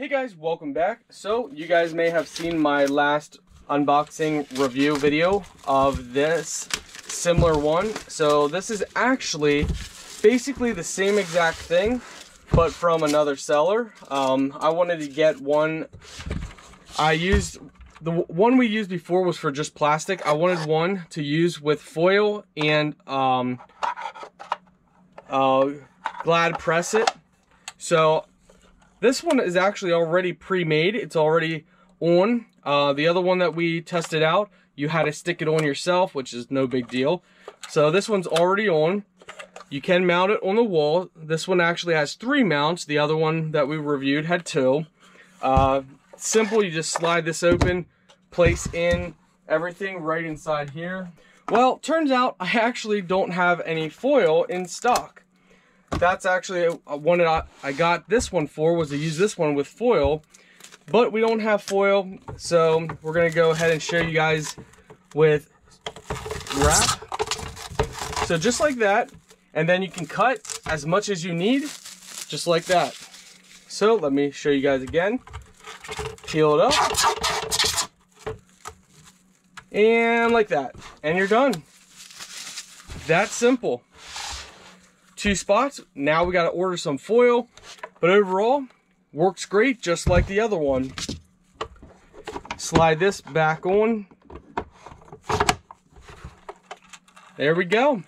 Hey guys, welcome back. So you guys may have seen my last unboxing review video of this similar one. So this is actually basically the same exact thing, but from another seller. I wanted to get one. The one we used before was for just plastic. I wanted one to use with foil and Glad press it. So this one is actually already pre-made. It's already on. The other one that we tested out, you had to stick it on yourself, which is no big deal. So this one's already on. You can mount it on the wall. This one actually has 3 mounts. The other one that we reviewed had 2. Simple, you just slide this open, place in everything right inside here. Well, turns out I actually don't have any foil in stock. That's actually one that I got this one for, was to use this one with foil, but we don't have foil, so we're gonna go ahead and show you guys with wrap. So just like that, and then you can cut as much as you need, just like that. So let me show you guys again. Peel it up, and like that, and you're done. That's simple. 2 spots. Now we got to order some foil, but overall works great, just like the other one. Slide this back on. There we go.